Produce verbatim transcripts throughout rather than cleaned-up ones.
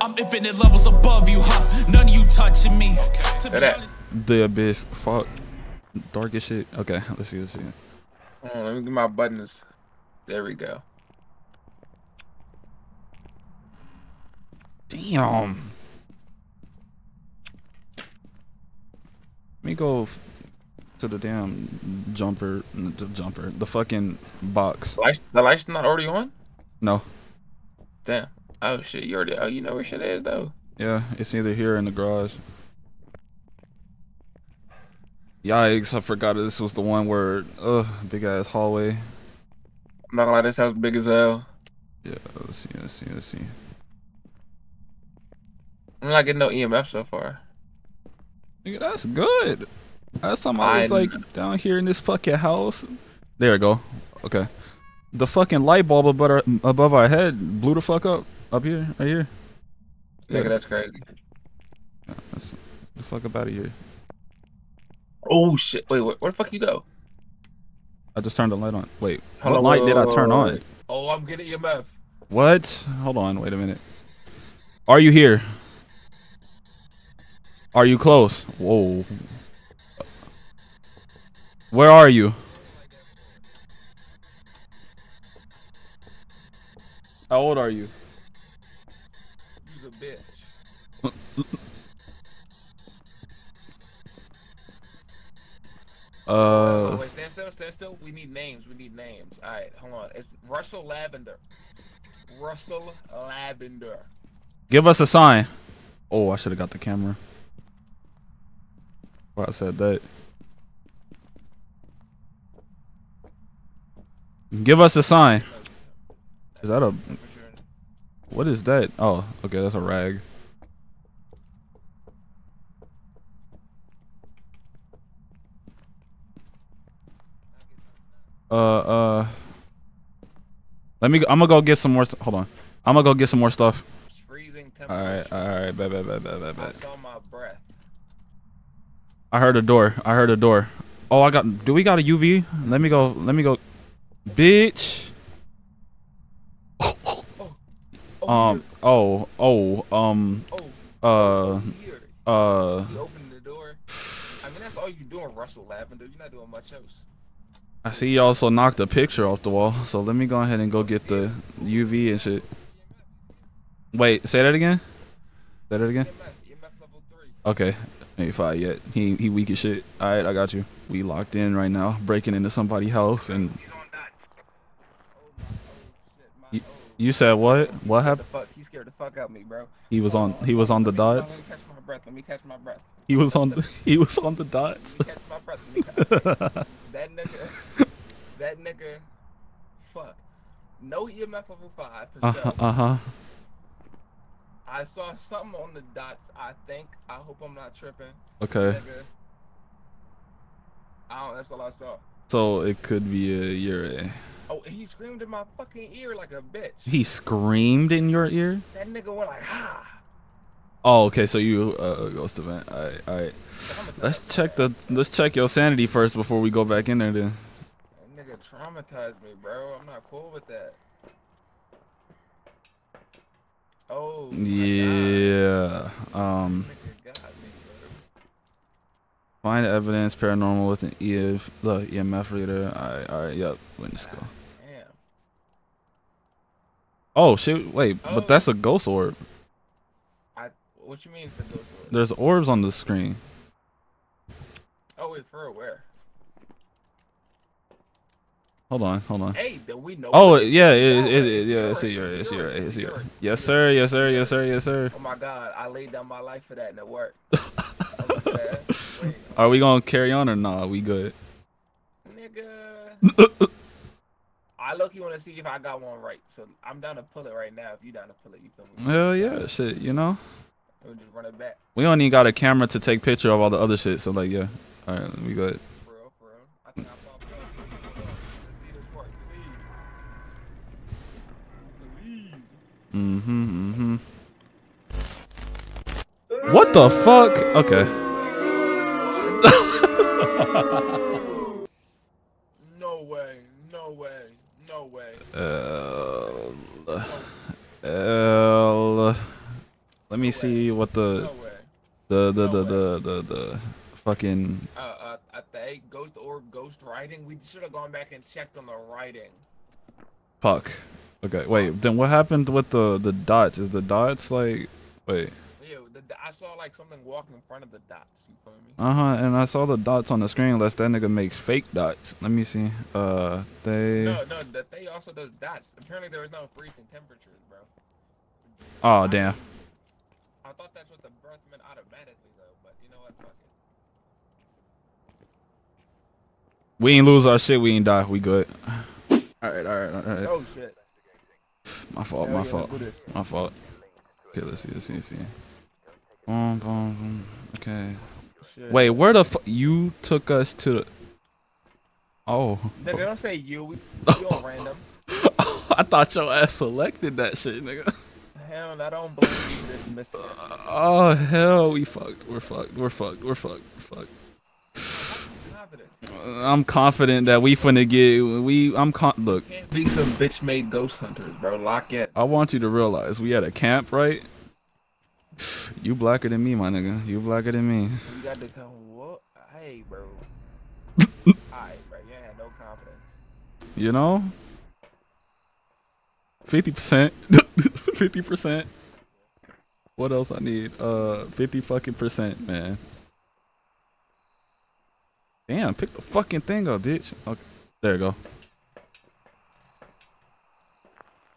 I'm infinite levels above you, huh? None of you touching me. The bitch, fuck. Dark as shit. Okay, let's see, let's see. Oh, let me get my buttons. There we go. Damn. Let me go to the damn jumper, the jumper, the fucking box. The lights, the lights not already on? No. Damn. Oh shit, you already, oh, you know where shit is though. Yeah, it's either here or in the garage. Yikes, I forgot this was the one where, ugh, big ass hallway. I'm not gonna lie, this house big as hell. Yeah, let's see, let's see, let's see. I'm not getting no E M F so far. Nigga, that's good. Last time I was I like know. down here in this fucking house. There we go. Okay. The fucking light bulb above our, above our head blew the fuck up. Up here, right here. Nigga, yeah. That's crazy. Yeah, that's, the fuck up out of here. Oh shit! Wait, where, where the fuck you go? I just turned the light on. Wait, Hello. what light did I turn on? Oh, I'm getting E M F. What? Hold on, wait a minute. Are you here? Are you close? Whoa. Where are you? How old are you? You's a bitch. Uh, oh, wait, stand still, stand still. We need names, we need names. All right, hold on. It's Russell Lavender. Russell Lavender. Give us a sign. Oh, I should have got the camera. Why I said that. Give us a sign. Is that a... What is that? Oh, okay, that's a rag. Uh, uh, let me, I'm gonna go get some more, hold on. I'm gonna go get some more stuff. It's freezing temperature. Alright, alright, bad, bad, bad, bad, bad, bad. I saw my breath. I heard a door, I heard a door. Oh, I got, do we got a U V? Let me go, let me go. Bitch. Oh, oh, oh. Um, oh, oh, um, oh, uh, uh. You opened the door. I mean, that's all you're doing, Russell Lavender. You're not doing much else. I see you also knocked a picture off the wall, so let me go ahead and go get the U V and shit. Wait, say that again? Say that again? Okay, ain't fired yet. He he weak as shit. All right, I got you. We locked in right now, breaking into somebody's house and. You, you said what? What happened? He scared the fuck out of me, bro. He was on. He was on the dots. Let me catch my breath. Let me catch my breath. He was on. The, he was on the dots. Let me catch my breath. Let me catch my breath. That nigga, that nigga, fuck. No E M F level five for sure. Uh huh. I saw something on the dots. I think. I hope I'm not tripping. Okay. Nigga, I don't. That's all I saw. So it could be a year. Oh, he screamed in my fucking ear like a bitch. He screamed in your ear? That nigga went like ha. Oh, okay. So you uh, ghost event. All right, all right. Let's check the let's check your sanity first before we go back in there. Then. That nigga traumatized me, bro. I'm not cool with that. Oh. My yeah. God. Um. That nigga got me, bro. Find evidence paranormal with an E F, the E M F reader. All right, all right. Yep. Let's go. Damn. Oh shit! Wait, oh. But that's a ghost orb. What you mean it's a ghost orb? There's orbs on the screen. Oh wait, for where? Hold on, hold on. Hey, do we know? Oh yeah, it, it, it, yeah, it's here, it's here, it's here. Yes sir, yes sir, yes sir, yes sir. Oh my God, I laid down my life for that and it worked. Are we gonna carry on or nah? We good? Nigga. I look, you want to see if I got one right, so I'm down to pull it right now. If you down to pull it, you feel me? Hell yeah, shit, you know. We'll just run it back. We only got a camera to take picture of all the other shit, so like yeah. All right, let me go ahead. For real, for real. I think I popped up. Let's see this part, please. Please. Mm-hmm, mm-hmm. What the fuck? Okay. No way. No way. No way. L. L. Let me see what the the the the the the, the fucking uh, uh I think ghost orb ghost writing. We should have gone back and checked on the writing. Fuck. Okay, wait. Then what happened with the the dots? Is the dots like wait? Yeah, the, I saw like something walking in front of the dots. You feel me? Uh huh. And I saw the dots on the screen. Unless that nigga makes fake dots. Let me see. Uh, they. No, no. The, they also does dots. Apparently there was no freezing temperatures, bro. Oh I, damn. I thought that's what the breath meant automatically though, but you know what? Fuck it. We ain't lose our shit. We ain't die. We good. All right, all right, all right. Oh shit. My fault, my fault, my fault. Okay, let's see, let's see, let's see. Boom, boom, boom. Okay. Wait, where the f- you took us to the- Oh. Nigga, don't say you. We, you all random. I thought your ass selected that shit, nigga. Hell, I don't believe you just missed it. Oh, hell, we fucked. We're fucked, we're fucked, we're fucked, we're fucked. I'm confident that we finna get we. I'm con. Look, you can't be some bitch made ghost hunters, bro. Lock it. I want you to realize we at a camp, right? You blacker than me, my nigga. You blacker than me. You got to tell what? Hey, bro. Alright, bro. You ain't had no confidence. You know, fifty percent, fifty percent. What else I need? Uh, fifty fucking percent, man. Damn, pick the fucking thing up, bitch. Okay, there you go.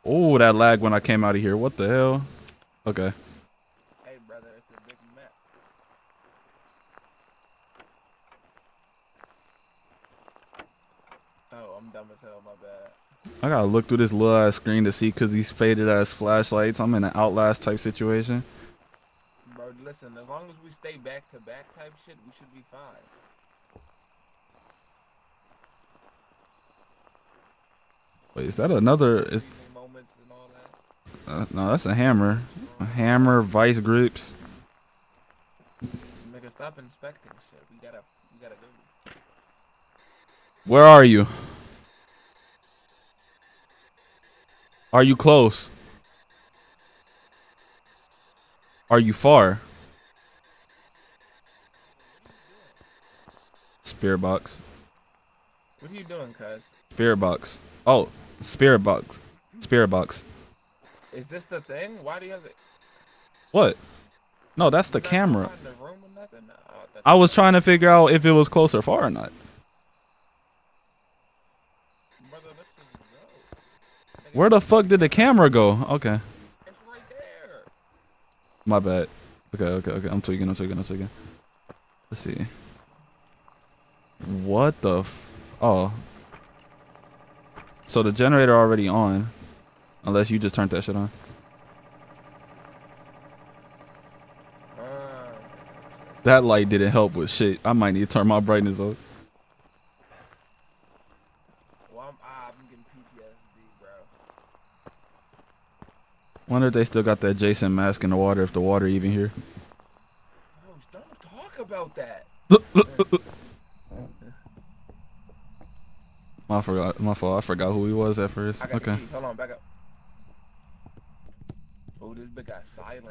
Oh, that lag when I came out of here. What the hell? Okay. Hey, brother, it's a big map. Oh, I'm dumb as hell, my bad. I gotta look through this little ass screen to see because these faded ass flashlights. I'm in an Outlast type situation. Bro, listen, as long as we stay back to back type shit, we should be fine. Wait, is that another? Is, uh, no, that's a hammer. A hammer, vice grips. Nigga, stop inspecting shit. We gotta, we gotta go. Where are you? Are you close? Are you far? Spirit box. What are you doing, cuz? Spirit box. Oh, spirit box. Spirit box. Is this the thing? Why do you have it? What? No, that's the camera. The room or nothing? No, that's I was trying to figure out if it was close or far or not. Brother, let's just go. Where the fuck did the camera go? Okay. It's right there. My bad. Okay, okay, okay. I'm tweaking, I'm tweaking, I'm tweaking. Let's see. What the f- Oh. So the generator already on, unless you just turned that shit on. Uh, that light didn't help with shit. I might need to turn my brightness up. Well, I'm, I'm getting P T S D, bro. Wonder if they still got that Jason mask in the water, if the water even here. No, don't talk about that. I forgot. My fault. I forgot who he was at first. Okay. Hold on, back up. Oh, this bitch got silent.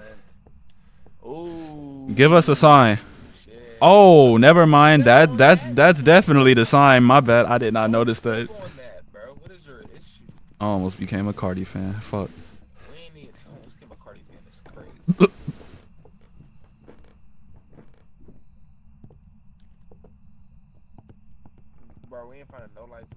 Oh. Give us a sign. Shit. Oh, never mind. That that's that's definitely the sign. My bad. I did not notice that. What is your issue? I almost became a Cardi fan. Fuck. We ain't need to almost become a Cardi fan. That's crazy. Bro, we ain't finding no light switches.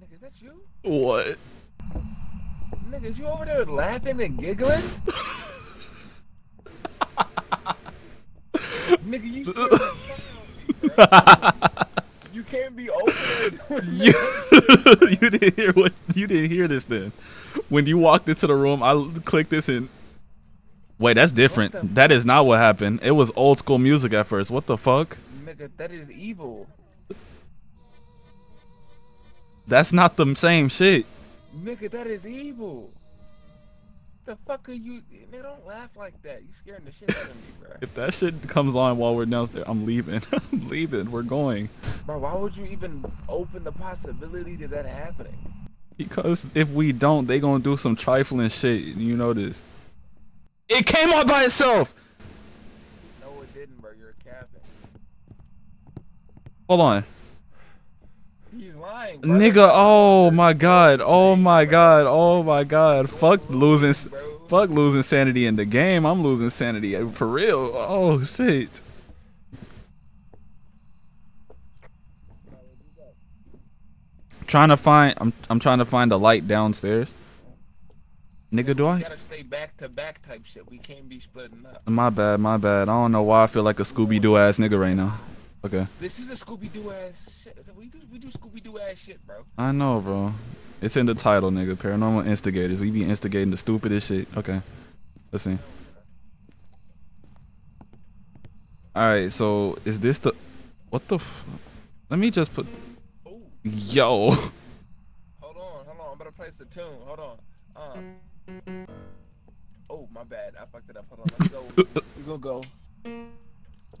Nigga, is that you? What? Nigga, is you over there laughing and giggling? Nigga, you still laughing, you can't be over there. you, you didn't hear what you didn't hear this then. When you walked into the room, I clicked this and wait, that's different. That is not what happened. It was old school music at first. What the fuck? Nigga, that is evil. That's not the same shit. Nigga, that is evil. the fuck are you? They don't laugh like that. You scaring the shit out of me, bro. If that shit comes on while we're downstairs, I'm leaving. I'm leaving. We're going. Bro, why would you even open the possibility to that happening? Because if we don't, they gonna do some trifling shit. You know this. It came on by itself. No, it didn't, bro. You're capping. Hold on. He's lying, bro. Nigga, oh my god, oh my god, oh my god. Fuck losing, fuck losing sanity in the game. I'm losing sanity for real. Oh shit. I'm trying to find. I'm. I'm trying to find a light downstairs. Nigga, do I? We gotta stay back to back type shit. We can't be splitting up. My bad, my bad. I don't know why I feel like a Scooby-Doo ass nigga right now. Okay. This is a Scooby-Doo ass shit. We do, we do Scooby-Doo ass shit, bro. I know, bro. It's in the title, nigga. Paranormal Instigators. We be instigating the stupidest shit. Okay. Let's see. Alright, so is this the... What the f... Let me just put... Ooh. Yo. Hold on, hold on. I'm about to place the tune. Hold on. Uh. Oh, my bad. I fucked it up. Hold on. Let's go. We're gonna go.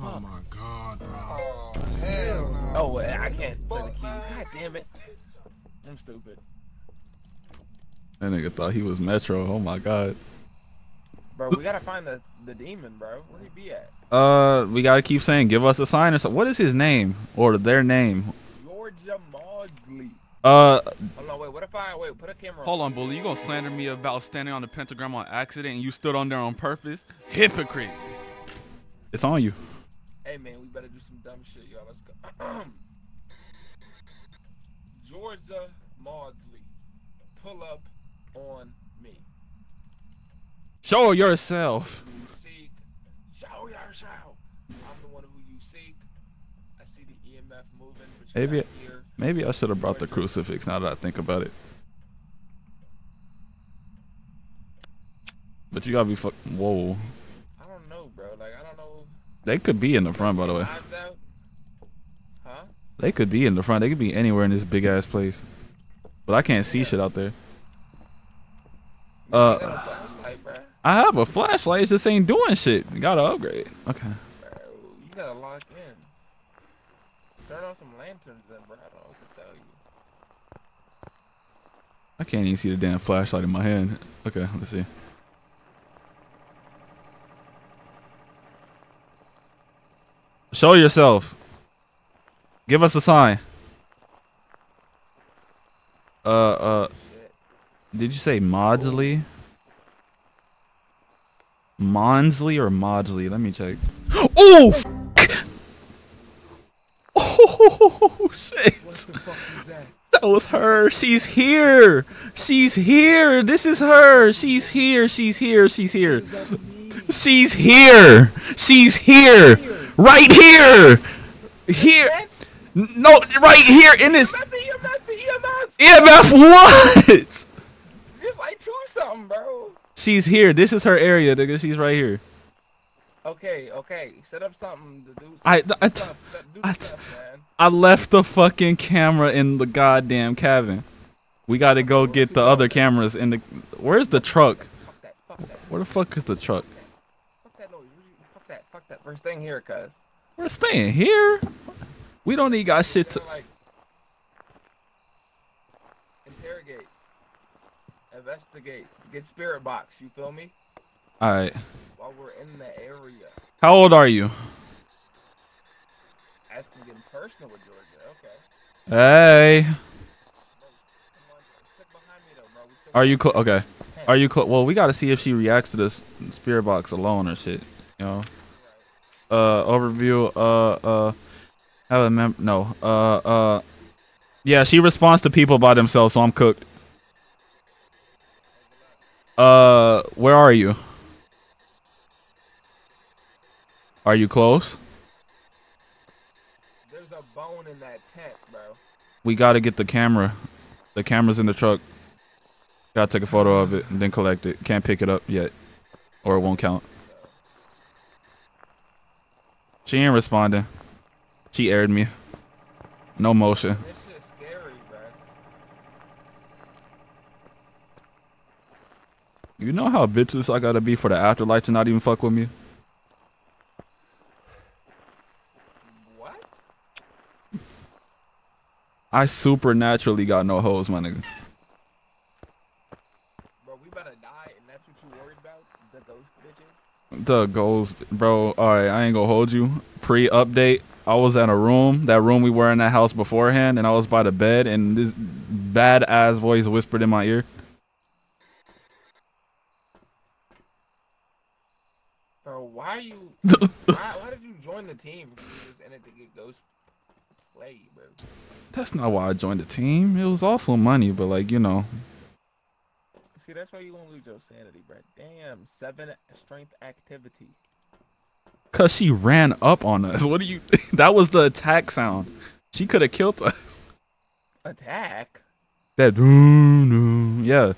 Oh my god, bro. Oh, hell no. Oh, well, I can't play the keys. God damn it. I'm stupid. That nigga thought he was Metro. Oh my god. Bro, we gotta find the, the demon, bro. Where'd he be at? Uh, we gotta keep saying, give us a sign or something. What is his name? Or their name? Georgia Maudsley. Uh. Hold on, wait, what if I, wait, put a camera on. Hold on, bully. You gonna slander me about standing on the pentagram on accident and you stood on there on purpose? Hypocrite. It's on you. Hey man, we better do some dumb shit, y'all. Let's go. Georgia Maudsley, pull up on me. Show yourself. You seek. Show yourself. I'm the one who you seek. I see the E M F moving. But maybe, here. maybe I should have brought Georgia. the crucifix. Now that I think about it. But you gotta be fucking. Whoa. I don't know, bro. Like I don't know. They could be in the front, by the way. Huh? They could be in the front. They could be anywhere in this big ass place. But I can't see yeah. shit out there. You uh, I have a flashlight. It just ain't doing shit. You gotta upgrade. Okay. Bro, you gotta lock in. Turn on some lanterns, then, bro. I don't know what to tell you. I can't even see the damn flashlight in my hand. Okay, let's see. Show yourself. Give us a sign. Uh, uh. Did you say Maudsley? Maudsley or Maudsley? Let me check. Oh! Oh, shit. That was her. She's here. She's here. This is her. She's here. She's here. She's here. She's here. She's here. Right here, here, no, right here in this. E M F, E M F, E M F. E M F what? Just like two something, bro. She's here. This is her area, nigga. She's right here. Okay, okay. Set up something to do. Something. I, I, do stuff, do I, stuff, man. I left the fucking camera in the goddamn cabin. We gotta go get the other cameras in the. Where's the truck? Fuck that, fuck that. Where the fuck is the truck? Fuck that, we're staying here, cuz. We're staying here? We don't need got shit to... Like, interrogate. Investigate. Get spirit box, you feel me? Alright. While we're in the area. How old are you? Asking getting personal with Georgia, okay. Hey. Come on, stick behind me, though, bro. Are you close? Okay. Are you close? Well, we gotta see if she reacts to this spirit box alone or shit. You know. Uh, overview, uh, uh, I have a mem- no, uh, uh, yeah, she responds to people by themselves, so I'm cooked. Uh, where are you? Are you close? There's a bone in that tent, bro. We gotta get the camera. The camera's in the truck. Gotta take a photo of it and then collect it. Can't pick it up yet, or it won't count. She ain't responding. She aired me. No motion. This shit's scary, bro. You know how bitches I gotta be for the afterlife to not even fuck with me? What? I supernaturally got no hoes, my nigga. Bro, we about to die and that's what you worried about? The ghost bitches? The ghost, bro. Alright, I ain't gonna hold you. Pre-update, I was at a room. That room we were in that house beforehand, and I was by the bed, and this badass voice whispered in my ear. Why are you? why, why did you join the team? You just ended to get ghost play, bro. That's not why I joined the team. It was also money, but like you know. See, that's why you won't lose your sanity, bro. Damn, seven strength activity. Cause she ran up on us. What do you? That was the attack sound. She could have killed us. Attack. That. Yeah.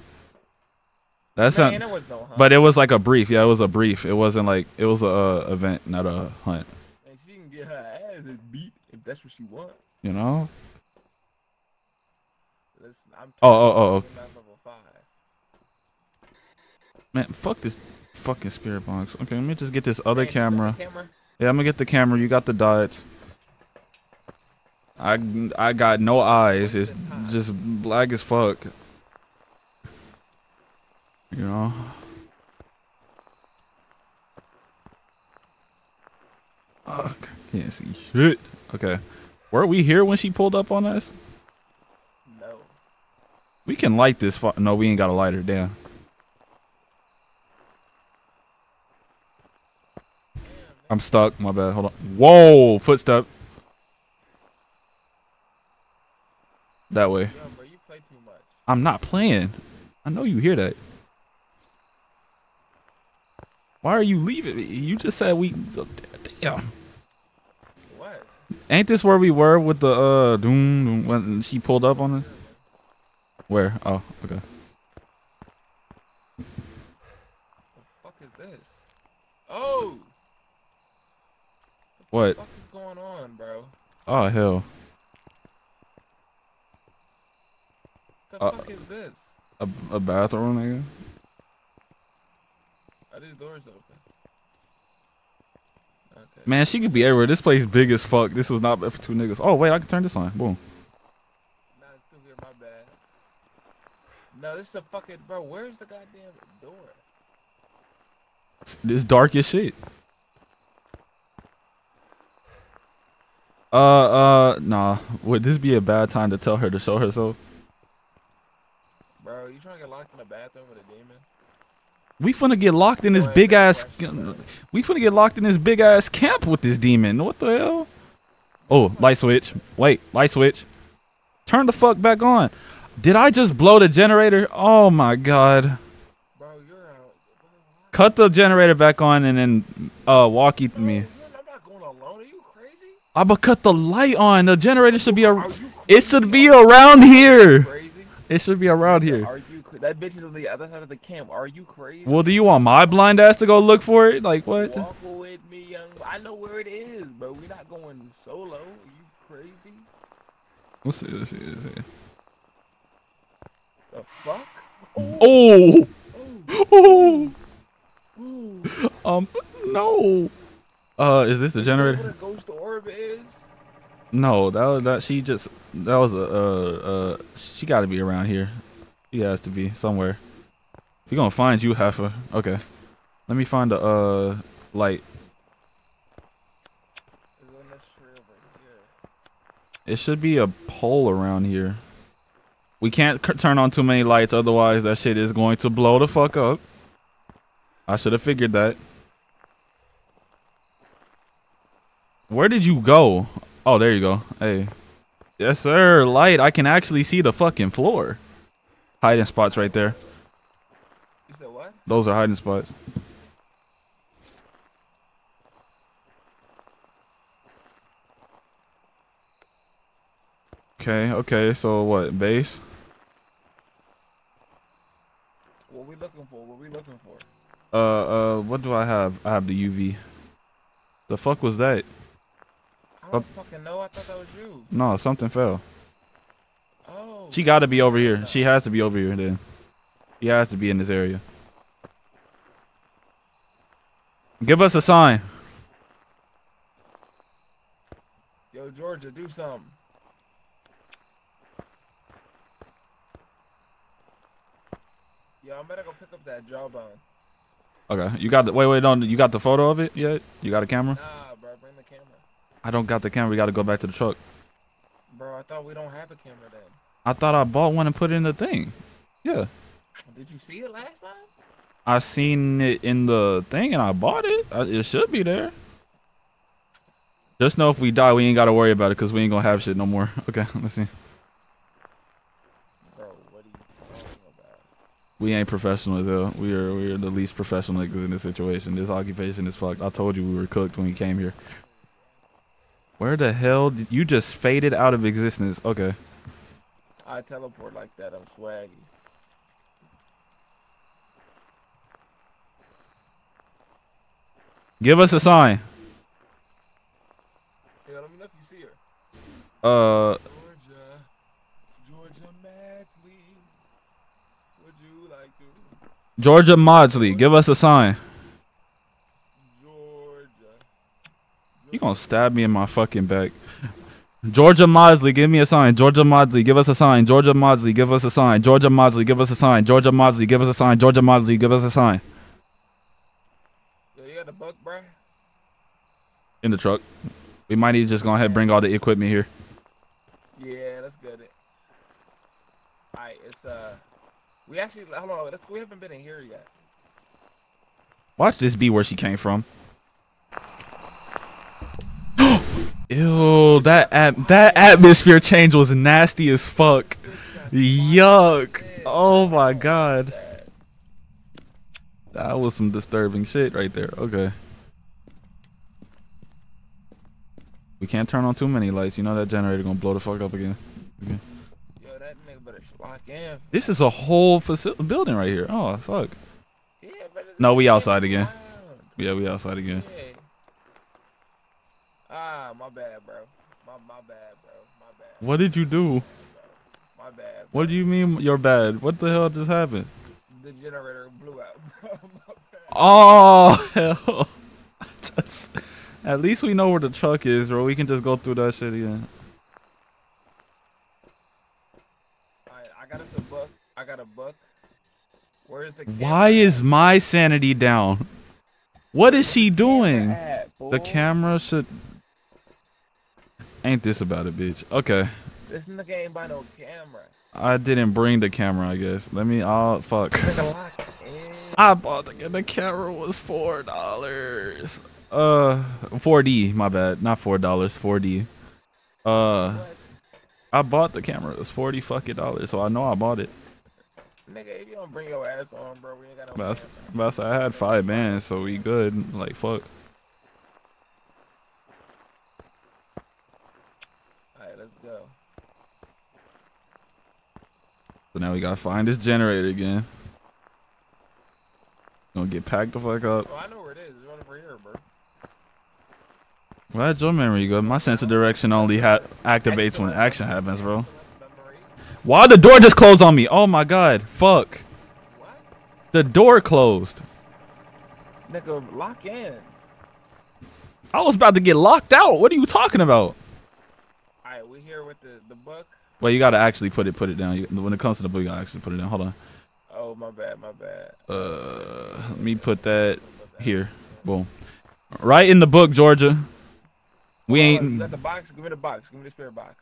That's no, not, it no but it was like a brief. Yeah, it was a brief. It wasn't like it was a uh, event, not a hunt. And she can get her ass beat if that's what she wants. You know. Listen, I'm oh oh oh. Level five. Man, fuck this fucking spirit box. Okay, let me just get this other Man, camera. camera. Yeah, I'm gonna get the camera. You got the dots. I I got no eyes. It's just black as fuck. You know. Oh, I can't see shit. Okay. Were we here when she pulled up on us? No. We can light this. Fu no, we ain't got a lighter. Damn. I'm stuck. My bad. Hold on. Whoa. Footstep. That way. Yo, bro, you play too much. I'm not playing. I know you hear that. Why are you leaving? You just said we. Damn. What? Ain't this where we were with the uh doom, doom when she pulled up on us? Where? Oh, okay. What the fuck is this? Oh. What? What the fuck is going on, bro? Oh hell. What the uh, fuck is this? A a bathroom, nigga. This door's open. Okay. Man, she could be everywhere. This place big as fuck. This was not bad for two niggas. Oh wait, I can turn this on. Boom. Nah, it's still here. My bad. No, this is a fucking bro. Where's the goddamn door? This dark as shit. Uh, uh, nah. Would this be a bad time to tell her to show herself? Bro, you trying to get locked in a bathroom with a demon? We finna get locked in this big ass. We finna get locked in this big ass camp with this demon. What the hell? Oh, light switch. Wait, light switch. Turn the fuck back on. Did I just blow the generator? Oh my god. Bro, you're out. Cut the generator back on and then uh, walkie me. I'm not going alone. Are you crazy? I'ma cut the light on. The generator should be around. It should be around here. It should be around here. That bitch is on the other side of the camp. Are you crazy? Well, do you want my blind ass to go look for it? Like what? Walk with me, young. I know where it is, but we're not going solo. Are you crazy? Let's see. Let's see. Let's see. The fuck? Oh. Oh. Oh. Oh. Oh. Um. No. Uh. Is this the generator? What a ghost orb is? No. That was that. She just. That was a. Uh. Uh. She got to be around here. He has to be somewhere. We're gonna find you, heifer. Okay. Let me find the uh light. It should be a pole around here. We can't c turn on too many lights, otherwise that shit is going to blow the fuck up. I should have figured that. Where did you go? Oh, there you go. Hey. Yes, sir. Light. I can actually see the fucking floor. Hiding spots right there. You said what? Those are hiding spots. Okay, okay, so what? Base? What are we looking for? What are we looking for? Uh, uh, what do I have? I have the U V. The fuck was that? I don't uh, fucking know. I thought that was you. No, something fell. She gotta be over here. She has to be over here then. She has to be in this area. Give us a sign. Yo, Georgia, do something. Yo, I'm gonna go pick up that jawbone. Okay, you got the wait, wait, don't you got the photo of it yet? You got a camera? Nah, bro, bring the camera. I don't got the camera. We got to go back to the truck. Bro, I thought we don't have a camera then. I thought I bought one and put it in the thing. Yeah. Did you see it last time? I seen it in the thing and I bought it. It should be there. Just know if we die, we ain't got to worry about it because we ain't going to have shit no more. Okay, let's see. Bro, what are you talking about? We ain't professional as hell. We are, we are the least professional in this situation. This occupation is fucked. I told you we were cooked when we came here. Where the hell did you just faded out of existence? Okay. I teleport like that. I'm swaggy. Give us a sign. Hey, let me know if you see her. Uh. Georgia, Georgia Maudsley. Would you like to? Georgia Maudsley, give us a sign. Georgia. You gonna stab me in my fucking back. Georgia Maudsley, give me a sign. Georgia Maudsley, give us a sign. Georgia Maudsley, give us a sign. Georgia Maudsley, give us a sign. Georgia Maudsley, give us a sign. Georgia Maudsley, give us a sign. The book, bro? In the truck. We might need to just go ahead and bring all the equipment here. Yeah, let's get it. Alright, it's uh we actually hold on, let's we haven't been in here yet. Watch this be where she came from. Ew, that at that atmosphere change was nasty as fuck. Yuck. Oh my god. That was some disturbing shit right there. Okay. We can't turn on too many lights. You know that generator gonna blow the fuck up again. Okay. Yo, that nigga better lock in. This is a whole facility building right here. Oh fuck. Yeah, no, we outside again. Round. Yeah, we outside again. Yeah. Ah, my bad, bro. My my bad, bro. My bad. What did you do? My bad. Bro. My bad bro. What do you mean you're bad? What the hell just happened? The generator blew out. Oh hell! Just, at least we know where the truck is, bro. We can just go through that shit again. Alright, I got us a book. I got a book. Where is the? Why is my sanity down? What is she doing? At, the camera should. Ain't this about it, bitch? Okay. This nigga ain't by no camera. I didn't bring the camera, I guess. Let me, oh, fuck. I bought the, the camera was four dollars. Uh, four D, my bad. Not four dollars, four D. Uh, I bought the camera. It was forty fucking dollars, so I know I bought it. Nigga, if you don't bring your ass on, bro, we ain't got no bands, bro. But I had five bands, so we good. Like, fuck. All right, let's go. So now we gotta find this generator again. Gonna get packed the fuck up. Oh, I know where it is. It's right over here, bro. Why'd your memory go? My sense of direction only ha activates excellent. When action happens, bro. Why the door just closed on me? Oh my god. Fuck. What? The door closed. Nigga, lock in. I was about to get locked out. What are you talking about? Alright, we here with the, the book. Well, you gotta actually put it, put it down. You, when it comes to the book, you gotta actually put it down. Hold on. Oh, my bad, my bad. Uh, let me put that here. Boom. Right in the book, Georgia. We ain't. Oh, is that the box? Give me the box. Give me the spirit box.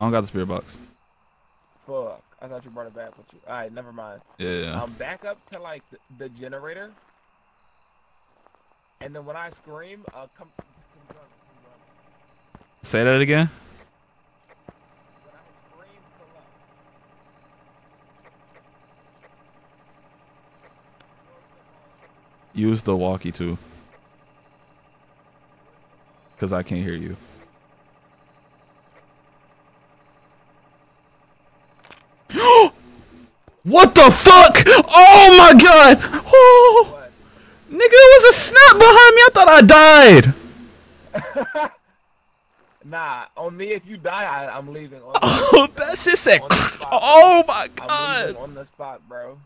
I don't got the spirit box. Fuck. I thought you brought it back with you. All right, never mind. Yeah. I'm back up to like the, the generator. And then when I scream, uh, come. Say that again. Use the walkie too, because I can't hear you. What the fuck? Oh my god! Oh, what? Nigga, it was a snap behind me. I thought I died. Nah, on me, if you die, I, I'm leaving. On oh, that shit said. On the spot, oh my god! I'm leaving on the spot, bro.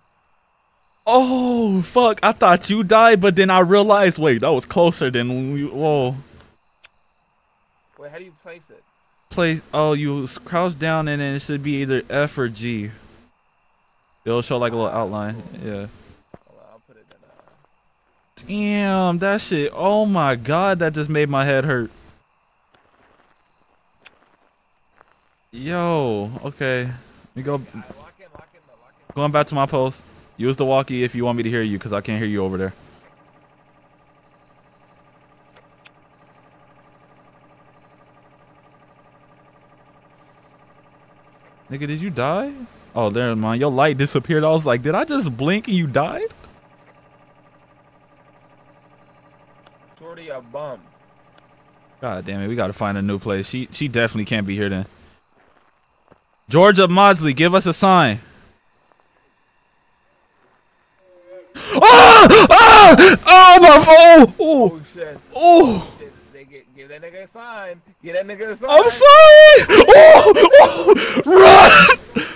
Oh, fuck. I thought you died, but then I realized, wait, that was closer than we, whoa. Wait, how do you place it? Place, oh, you crouch down and then it should be either F or G. It'll show like a little outline, yeah. Damn, that shit, oh my god, that just made my head hurt. Yo, okay. Let me go. Going back to my post. Use the walkie if you want me to hear you, because I can't hear you over there. Nigga, did you die? Oh, never mind. Your light disappeared. I was like, did I just blink and you died? Shorty, a bum. God damn it, we gotta find a new place. She she definitely can't be here then. Georgia Maudsley, give us a sign. Oh! Oh! Oh my! Oh! Oh! Oh! Shit. Oh. Shit. They get, give that nigga a sign. Give that nigga a sign. I'm sorry. Oh! Oh! Run!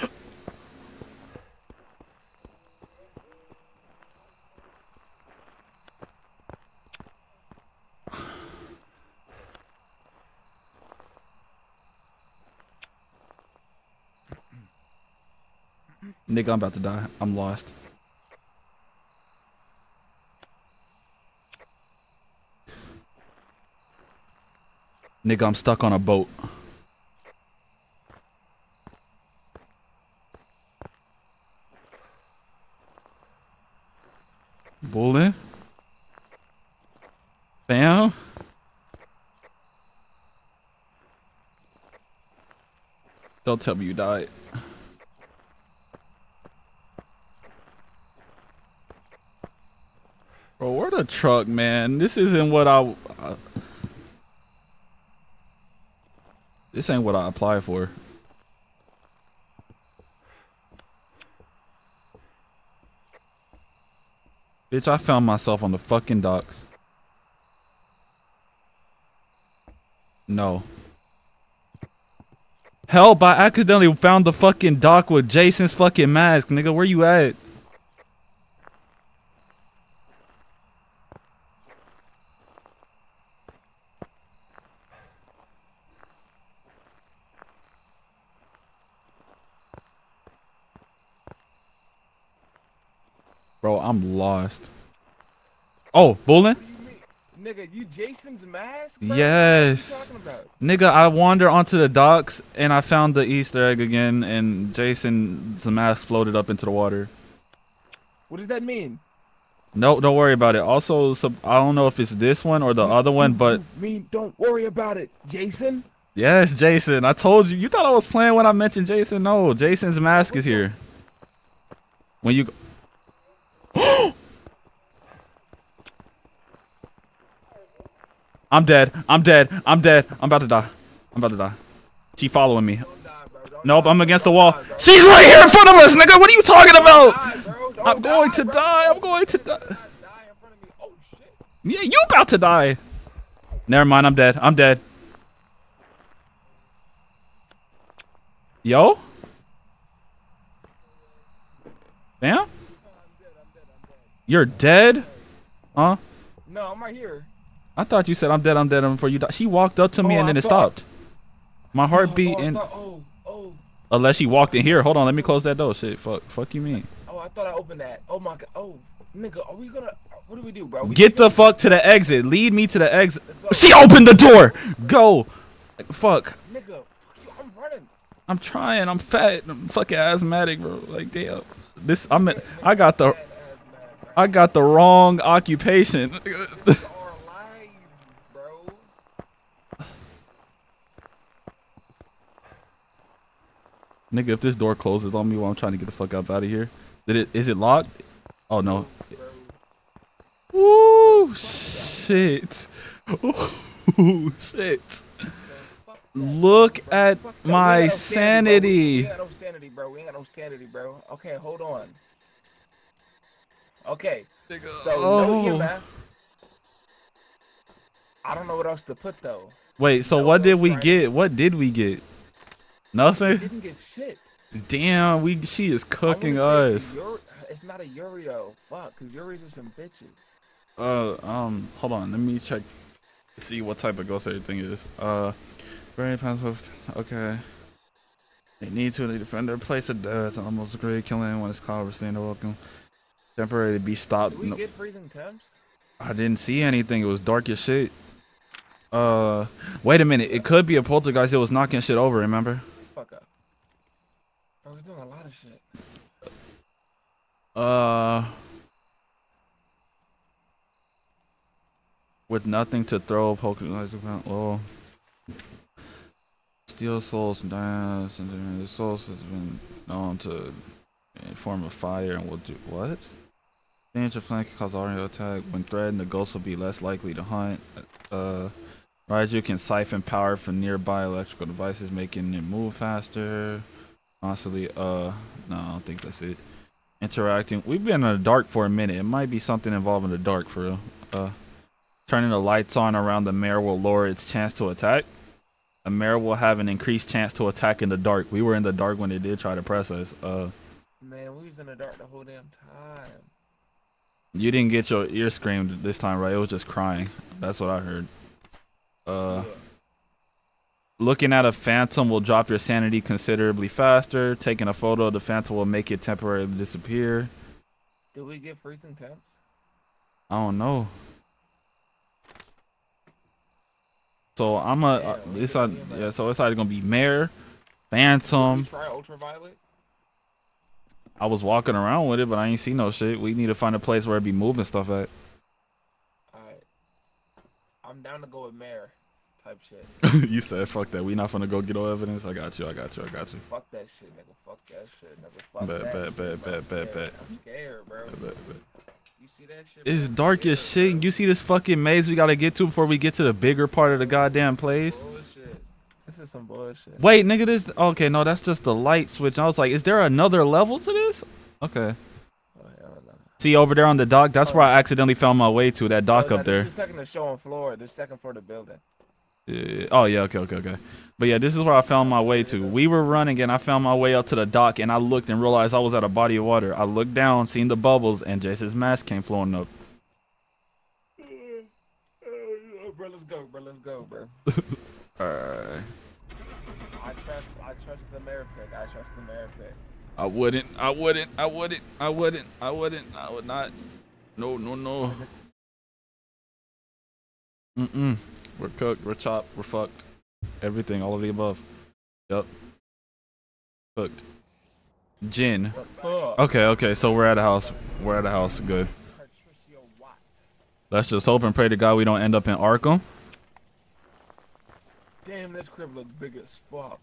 Nigga, I'm about to die. I'm lost. Nigga, I'm stuck on a boat. Bullin'? Bam? Don't tell me you died. Bro, where the truck, man? This isn't what I... I this ain't what I applied for. Bitch, I found myself on the fucking docks. No. Hell, I accidentally found the fucking dock with Jason's fucking mask. Nigga, where you at? Bro, I'm lost. Oh, Bullin? Nigga, you Jason's mask? Bro? Yes. What are you talking about? Nigga, I wander onto the docks and I found the Easter egg again and Jason's mask floated up into the water. What does that mean? No, don't worry about it. Also, some, I don't know if it's this one or the you, other one, but... mean don't worry about it, Jason? Yes, Jason. I told you. You thought I was playing when I mentioned Jason? No, Jason's mask is here. When you... I'm dead. I'm dead. I'm dead. I'm about to die. I'm about to die. She following me. Don't die, bro. Don't nope, die, I'm against the wall. Die, she's right here in front of us, nigga. What are you talking about? Don't die, I'm going die, to bro. die. I'm going to die. die in front of me. Oh, shit. Yeah, you about to die. Never mind. I'm dead. I'm dead. Yo? Damn? I'm dead. I'm dead. I'm dead. You're dead? Huh? No, I'm right here. I thought you said I'm dead, I'm dead before you die. She walked up to me oh, and then I it stopped. My heart oh, beat oh, and thought, oh, oh. Unless she walked in here. Hold on, let me close that door. Shit, fuck, fuck you mean? Oh, I thought I opened that. Oh my god. Oh, nigga, are we gonna? What do we do, bro? We Get the fuck to the exit. Lead me to the exit. She opened the door. Go. Like, fuck. Nigga, I'm running. I'm trying. I'm fat. I'm fucking asthmatic, bro. Like damn. This. I'm. I got the. I got the wrong occupation. Nigga, if this door closes on me while I'm trying to get the fuck up out of here, did it? Is it locked? Oh no! Ooh, shit! Ooh, shit! Look at my sanity. We ain't got no sanity, bro. We ain't got no sanity, bro. Okay, hold on. Okay. So no, you man. I don't know what else to put though. Wait. So what did we get? What did we get? Nothing. Didn't get shit. Damn, we she is cooking us. Your, it's not a Yuri though. Fuck, because Yuris are some bitches. Uh, um, hold on. Let me check. See what type of ghost everything is. Uh, very possible. Okay. They need to the defender place it. Uh, it's almost a great killing when it's called withstand welcome. Temporarily be stopped. Did we no get freezing temps? I didn't see anything. It was dark as shit. Uh, wait a minute. It could be a poltergeist that was knocking shit over. Remember? Fuck up. I was doing a lot of shit. Uh, with nothing to throw, poltergeist around. Oh. Steel souls and diamonds and the souls has been known to form a fire and will do what? Danger plan can cause audio attack. When threatened, the ghost will be less likely to hunt. Uh, Raiju can siphon power from nearby electrical devices, making it move faster. Honestly, uh, no, I don't think that's it. Interacting. We've been in the dark for a minute. It might be something involving the dark for real. Uh, turning the lights on around the mare will lower its chance to attack. A mare will have an increased chance to attack in the dark. We were in the dark when they did try to press us. Uh, Man, we was in the dark the whole damn time. You didn't get your ear screamed this time, right? It was just crying. That's what I heard. Uh, looking at a phantom will drop your sanity considerably faster. Taking a photo of the phantom will make it temporarily disappear. Did we get freezing temps? I don't know. So I'm a yeah, uh, it's a, yeah, so it's either gonna be mare, phantom. Try ultraviolet. I was walking around with it, but I ain't see no shit. We need to find a place where it be moving stuff at. Alright, I'm down to go with mare type shit. You said fuck that. We not finna go get no evidence. I got you. I got you. I got you. Fuck that shit, nigga. Fuck that shit, nigga. Fuck bet, that. Bet, shit, bet, bro. bet, bet, bet, I'm scared, bro. Bet, bet, bet. You see that shit, it's dark as shit. Bro. You see this fucking maze we gotta get to before we get to the bigger part of the goddamn place? Bullshit. This is some bullshit. Wait, nigga, this... Okay, no, that's just the light switch. I was like, is there another level to this? Okay. Oh, see, over there on the dock, that's oh, where I accidentally found my way to, that dock oh, up there. This is the second to show on floor. The second floor of the building. Yeah. Oh, yeah, okay, okay, okay. But yeah, this is where I found my way to. We were running, and I found my way up to the dock, and I looked and realized I was at a body of water. I looked down, seen the bubbles, and Jason's mask came flowing up. Uh, uh, bro, let's go, bro. Let's go, bro. Alright. I trust, I trust the mayor pick. I trust the mayor pick. I wouldn't. I wouldn't. I wouldn't. I wouldn't. I wouldn't. I would not. No, no, no. Mm-mm. We're cooked, we're chopped, we're fucked. Everything, all of the above. Yep. Cooked. Gin. Okay, okay, so we're at a house. We're at a house, good. Let's just hope and pray to God we don't end up in Arkham. Damn, this crib looks big as fuck.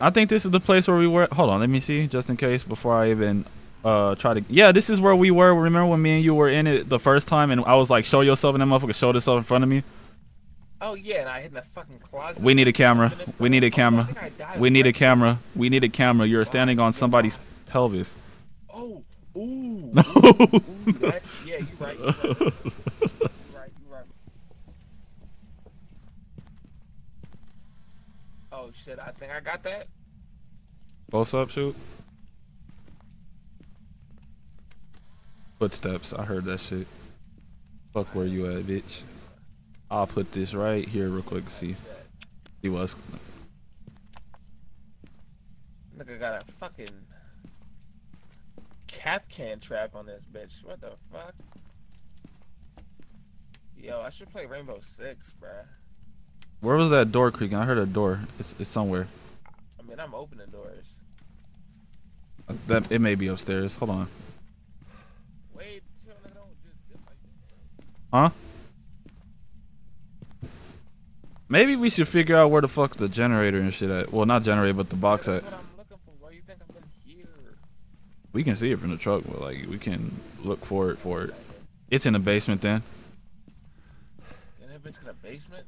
I think this is the place where we were. Hold on, let me see, just in case, before I even... Uh, try to yeah. This is where we were. Remember when me and you were in it the first time, and I was like, "Show yourself," and that motherfucker showed himself in front of me. Oh yeah, and I hit in the fucking closet. We need a camera. We need a camera. We need a camera. We need a camera. You're standing on somebody's pelvis. Oh, ooh. ooh, ooh that's, yeah, you right. You right. You right. You right. Oh shit! I think I got that. Close up, shoot. Footsteps, I heard that shit. Fuck where you at, bitch. I'll put this right here real quick to see. He was. Look, I got a fucking cap can trap on this bitch. What the fuck? Yo, I should play Rainbow Six, bruh. Where was that door creaking? I heard a door. It's, it's somewhere. I mean, I'm opening doors. That, it may be upstairs. Hold on. Huh? Maybe we should figure out where the fuck the generator and shit at. Well, not generator, but the box at. That's what I'm looking for. Why you think I'm in here? We can see it from the truck, but like we can look for it for it. It's in the basement then. And if it's in the basement?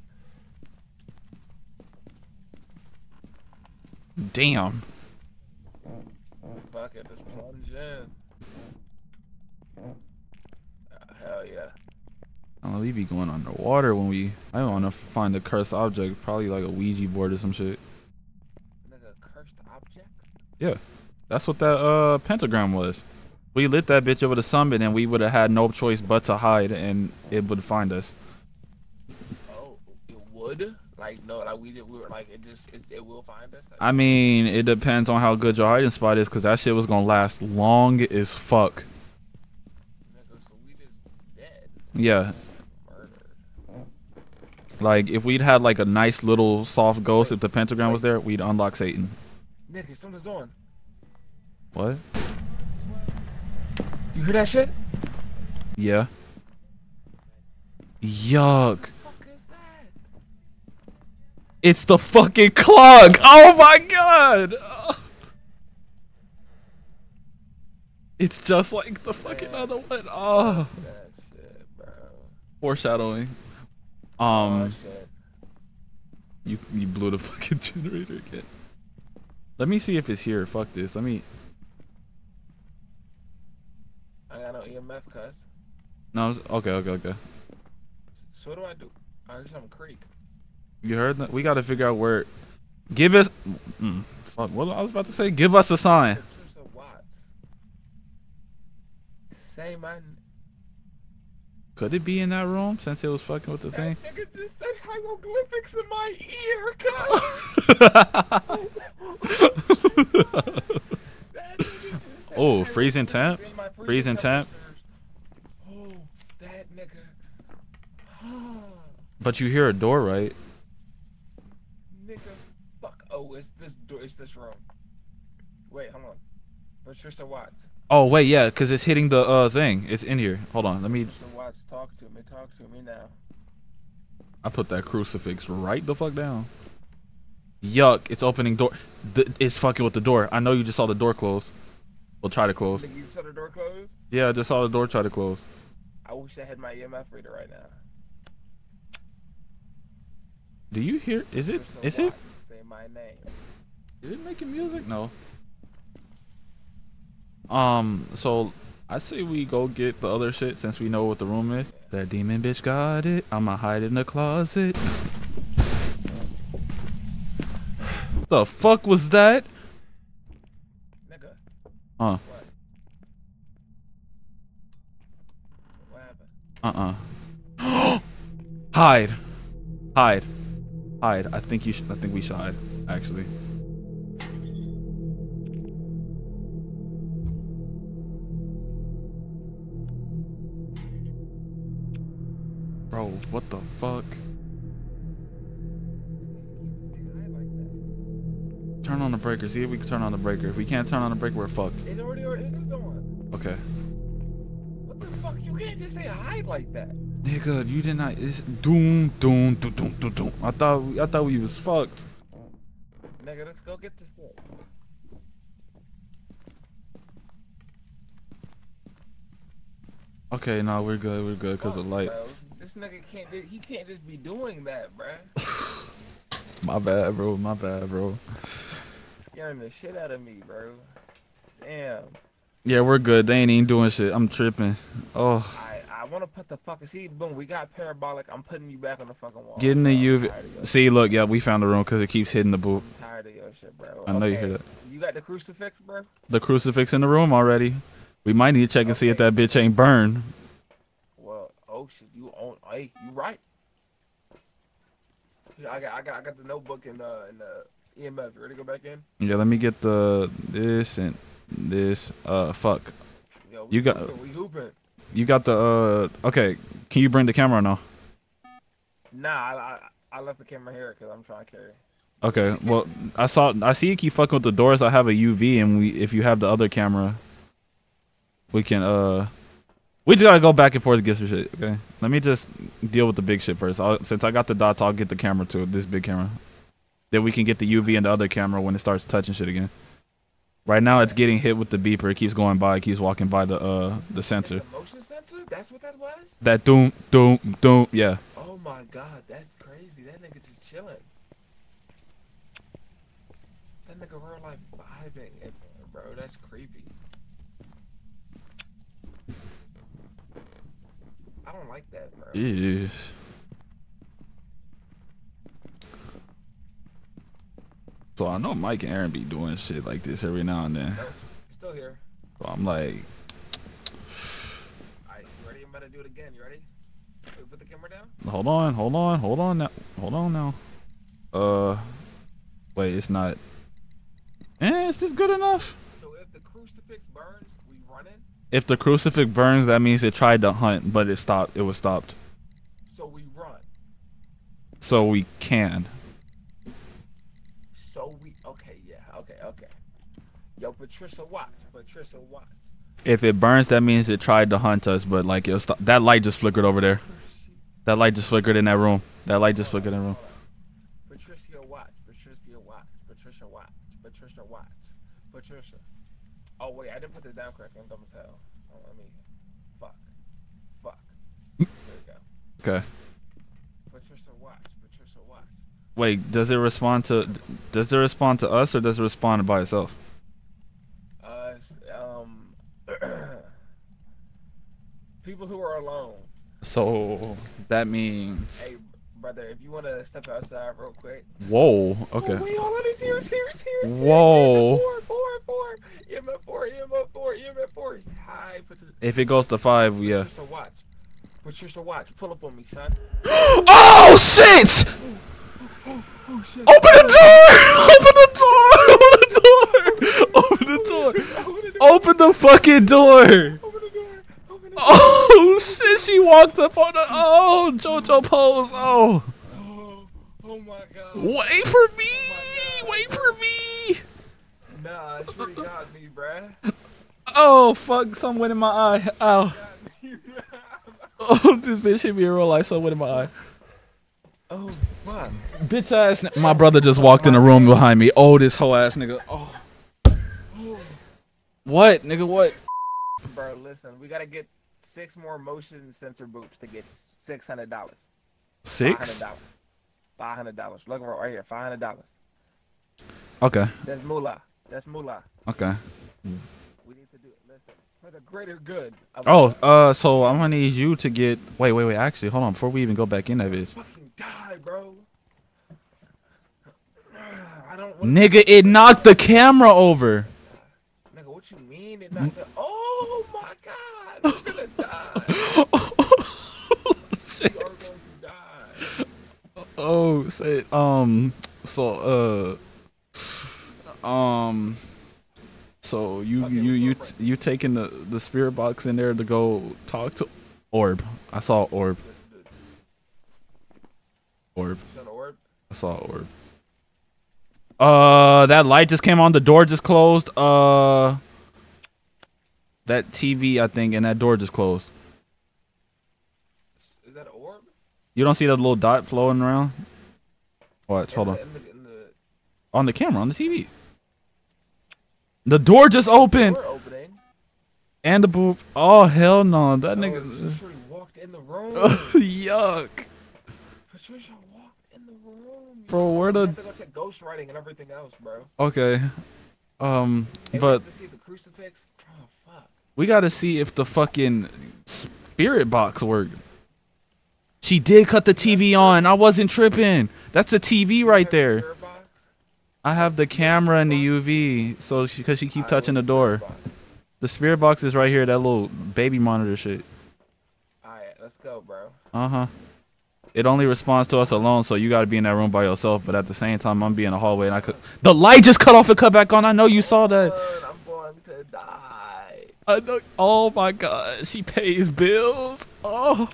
Damn. Fuck it, just plunge in. Hell yeah. Oh, we be going underwater when we. I want to find a cursed object, probably like a Ouija board or some shit. Like a cursed object? Yeah, that's what that uh pentagram was. we lit that bitch over the sunbeam, and we would have had no choice but to hide, and it would find us. Oh, it would? Like, no, like, we, did, we were, like, it just, it, it will find us? Like, I mean, it depends on how good your hiding spot is, because that shit was going to last long as fuck. So we just dead. Yeah. Murdered. Like, if we'd had, like, a nice little soft ghost, wait, if the pentagram wait. was there, we'd unlock Satan. Nigga, something's on. What? You hear that shit? Yeah. Yuck. It's the fucking clock! Oh my god! It's just like the fucking other one. Oh. That shit, bro. Foreshadowing. Um. Oh, shit. You you blew the fucking generator again. Let me see if it's here. Fuck this. Let me. I got no E M F, cuz. No. Okay. Okay. Okay. So what do I do? I heard something creak. You heard that? We gotta figure out where. Give us. Mm, fuck. What I was about to say. Give us a sign. Patricia Watts. Say my. Could it be in that room since it was fucking with the that thing? Nigga just said hieroglyphics in my ear, cuz. Oh, freezing temp. Freezing temp. Oh, that nigga. But you hear a door, right? Nigga, fuck. Oh, it's this door. It's this room. Wait, hold on. Patricia Watts. Oh wait, yeah, because it's hitting the uh thing. It's in here. Hold on, let me. Patricia Watts, talk to me. Talk to me now. I put that crucifix right the fuck down. Yuck! It's opening door. Th it's fucking with the door. I know you just saw the door close. We'll try to close. You saw the door close? Yeah, I just saw the door try to close. I wish I had my E M F reader right now. Do you hear? Is it? Is it? Say my name. Is it making music? No. Um. So I say we go get the other shit since we know what the room is. Yeah. That demon bitch got it. I'ma hide in the closet. The fuck was that? Nigga. Huh. What? What happened? Uh uh. Hide. Hide. Hide. I think you should. I think we should hide. Actually. Bro, what the fuck? Turn on the breaker. See if we can turn on the breaker. If we can't turn on the breaker, we're fucked. It already is on. Okay. What the fuck? You can't just say hide like that. Nigga, you did not. It's doom, doom, doom, doom, doom, doom. I thought, I thought we was fucked. Nigga, let's go get this shit. Okay, no, we're good. We're good because of light. Bro. This nigga can't. He can't just be doing that, bruh. My bad, bro. My bad, bro. Scaring the shit out of me, bro. Damn. Yeah, we're good. They ain't even doing shit. I'm tripping. Oh. I, I want to put the fucking... See, boom, we got parabolic. I'm putting you back on the fucking wall. Getting the U V... See, look, yeah, we found the room because it keeps hitting the boot. I'm tired of your shit, bro. I know okay. you hear that. You got the crucifix, bro? The crucifix in the room already. We might need to check and okay. see if that bitch ain't burned. Well, oh, shit, you own... Hey, you right. I got, I got, I got the notebook and the, and the E M F. You ready to go back in? Yeah, let me get the... This and... This uh fuck. Yo, you got hooping, we hooping. You got the uh okay. Can you bring the camera or no? Nah, I I, I left the camera here because I'm trying to carry. Okay, well I saw I see you keep fucking with the doors. I have a U V and we if you have the other camera, we can uh we just gotta go back and forth to get some shit. Okay, let me just deal with the big shit first. I'll, since I got the dots, I'll get the camera too. This big camera. Then we can get the U V and the other camera when it starts touching shit again. Right now, it's getting hit with the beeper. It keeps going by. It keeps walking by the uh the sensor. It's the motion sensor? That's what that was? That doom, doom, doom. Yeah. Oh my god, that's crazy. That nigga just chilling. That nigga real life vibing, in there, bro. That's creepy. I don't like that, bro. Eesh. So I know Mike and Aaron be doing shit like this every now and then. Still here. So I'm like, gonna do it again. You ready? Wait, put the camera down. Hold on, hold on, hold on now. Hold on now. Uh, wait, it's not. Eh, is this good enough? So if the crucifix burns, we run it? If the crucifix burns, that means it tried to hunt, but it stopped. It was stopped. So we run. So we can. So we, okay, yeah, okay, okay. Yo, Patricia Watts, Patricia Watts. If it burns, that means it tried to hunt us, but like it was st that light just flickered over there. That light just flickered in that room. That light just flickered in the room. Patricia Watts, Patricia Watts, Patricia Watts, Patricia Watts, Patricia. Oh wait, I didn't put this down correctly. I'm dumb as hell. Oh, let me. Fuck. Fuck. There we go. Okay. Patricia Watts, Patricia Watts. Wait, does it respond to? Does it respond to us, or does it respond by itself? People who are alone. So that means. Hey, brother, if you want to step outside real quick. Whoa. Okay. Oh, wait, all of these here, here, here. Whoa. Four, four, four. E M F four, E M F four, E M F four. Hi. If it goes to five, yeah. Patricia Watch. Patricia Watch. Pull up on me, son. Oh shit! Oh, oh, shit. Open the door! Open the door! Open the door! Open the door! Open the fucking door! Oh shit, she walked up on the, oh, JoJo pose, oh. Oh, oh my god. Wait for me, oh wait for me. Nah, she really got me, bruh. Oh, fuck, something went in my eye, ow. Oh, this bitch hit me in real life, something went in my eye. Oh, fuck. Bitch ass, my brother just walked in the room behind me. Oh, this whole ass nigga, oh. What, nigga, what? Bro, listen, we gotta get six more motion sensor boots to get six hundred dollars. Six? Five hundred dollars. Look for it right here. Five hundred dollars. Okay. That's moolah. That's moolah. Okay. We need to do it. Listen, for the greater good. Oh, uh, so I'm gonna need you to get. Wait, wait, wait. Actually, hold on. Before we even go back in that bitch. Fucking die, bro. I don't. Want nigga, it knocked the camera over. Nigga, what you mean? It knocked the. Oh. Oh my god, we're gonna die. Oh shit. We're gonna die. Oh shit. Um so uh um so you okay, you you t you taking the the spirit box in there to go talk to Orb. I saw Orb. Orb. Orb? I saw Orb. Uh that light just came on, the door just closed. Uh That T V, I think, and that door just closed. Is that an orb? You don't see that little dot floating around? Watch, yeah, hold on. In the, in the... On the camera, on the T V. The door just opened. The door opening. And the boop. Oh hell no, that oh, nigga. Patricia walked in the room. Yuck. Patricia walked in the room. Bro, where the? I have to go check ghostwriting and everything else, bro. Okay. Um, hey, but. To see the crucifix. Oh, fuck. We gotta see if the fucking spirit box worked. She did cut the T V on. I wasn't tripping. That's a T V right there. I have the camera and the U V. So she, cause she keep touching the door. The spirit box is right here. That little baby monitor shit. Alright, let's go, bro. Uh huh. It only responds to us alone, so you gotta be in that room by yourself. But at the same time, I'm be in the hallway and I could. The light just cut off and cut back on. I know you saw that. I'm going to die. I know, oh my god, she pays bills. Oh.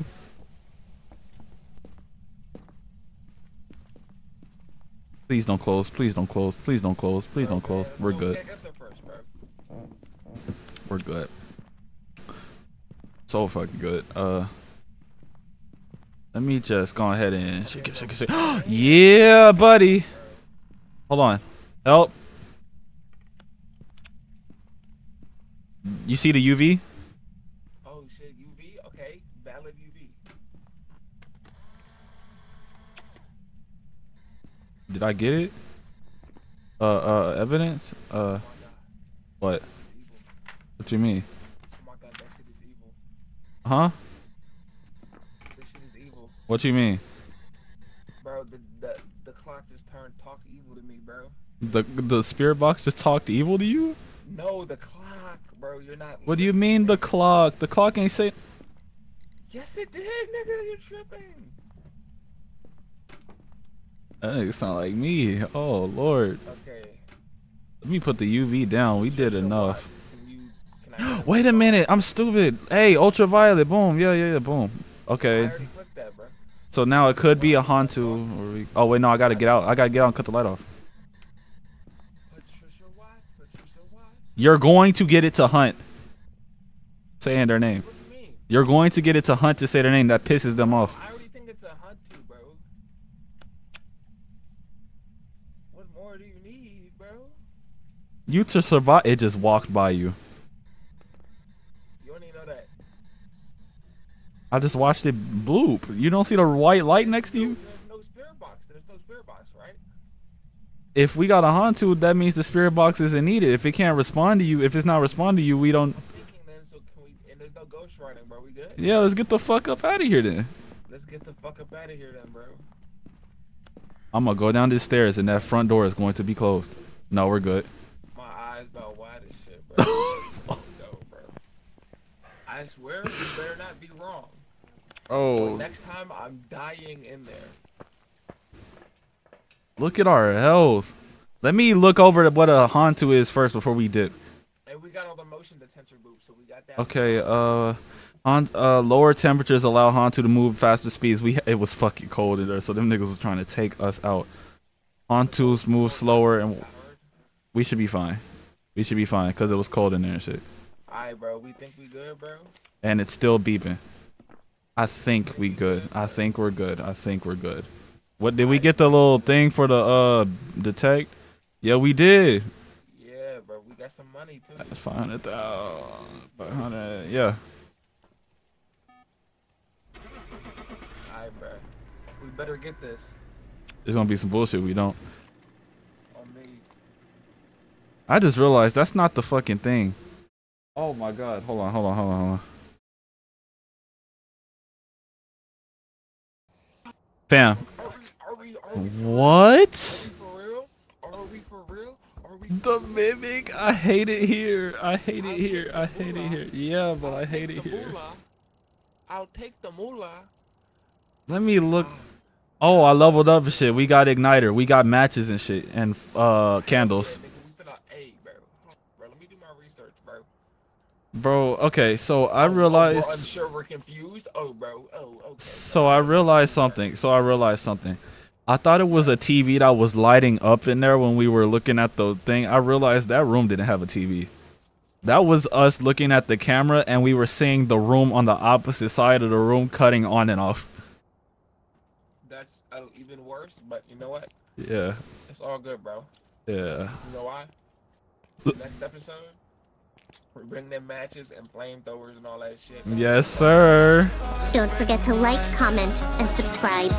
Please don't close. Please don't close. Please don't close. Please don't close. We're good. We're good. So fucking good. Uh Let me just go ahead and shake it, shake it, shake it. Yeah, buddy. Hold on. Help. You see the U V? Oh shit, U V? Okay, valid U V. Did I get it? Uh, uh, evidence? Uh, what? What you mean? Oh my god, that shit is evil. Huh? This shit is evil. What you mean? Bro, the, the, the clock just turned, talked evil to me, bro. The, the spirit box just talked evil to you? No, the clock, bro. You're not. What do you mean the clock? The clock ain't say. Yes, it did, nigga. You're tripping. That nigga sound like me. Oh, Lord. Okay. Let me put the U V down. We did enough. Can you, can Wait a minute. I'm stupid. Hey, ultraviolet. Boom. Yeah, yeah, yeah. Boom. Okay. I already clicked that, bro. So now it could be a Hantu. Or we... Oh, wait, no. I got to get out. I got to get out and cut the light off. Patricia Watts, Patricia Watts. You're going to get it to hunt. Saying their name. You're going to get it to hunt to say their name. That pisses them off. I already think it's a Hantu, bro. What more do you need, bro? You to survive. It just walked by you. You don't even know that. I just watched it bloop. You don't see the white light next to you? There's no spirit box. There's no spirit box, right? If we got a Hantu, that means the spirit box isn't needed. If it can't respond to you, if it's not responding to you, we don't... Riding, bro. We good? Yeah, let's get the fuck up out of here then. Let's get the fuck up out of here then, bro. I'm gonna go down these stairs and that front door is going to be closed. No, we're good. My eyes about wide as shit, bro. Go, bro. I swear you better not be wrong. Oh. But next time I'm dying in there. Look at our health. Let me look over what a Hantu is first before we dip. We got all the motion detector boops, so we got that. Okay, uh, on uh, lower temperatures allow Hantu to move faster speeds. We it was fucking cold in there, so them niggas was trying to take us out. Hantus move slower, and we should be fine. We should be fine because it was cold in there and shit. Alright, bro, we think we good, bro. And it's still beeping. I think we good. I think we're good. I think we're good. What did we get the little thing for the uh detect? Yeah, we did. That's some money too. That's five hundred thousand, five hundred, yeah. Alright, bro. We better get this. It's gonna be some bullshit we don't. On me. I just realized that's not the fucking thing. Oh my god. Hold on, hold on, hold on, hold on. Fam. Are we, are we, are we what? Are we for real? Are we for real? The mimic, I hate it here. I hate it here. I hate it here. Yeah, but I hate it here. I'll take the moolah. Let me look. Oh, I leveled up and shit. We got igniter. We got matches and shit and uh candles. Bro, okay, so I realized. I'm sure we're confused. Oh, bro. Oh, okay. So I realized something. So I realized something. I thought it was a T V that was lighting up in there when we were looking at the thing. I realized that room didn't have a T V. That was us looking at the camera and we were seeing the room on the opposite side of the room cutting on and off. That's uh, even worse, but you know what? Yeah. It's all good, bro. Yeah. You know why? Next episode, we bring them matches and flamethrowers and all that shit. Yes, sir. Don't forget to like, comment, and subscribe.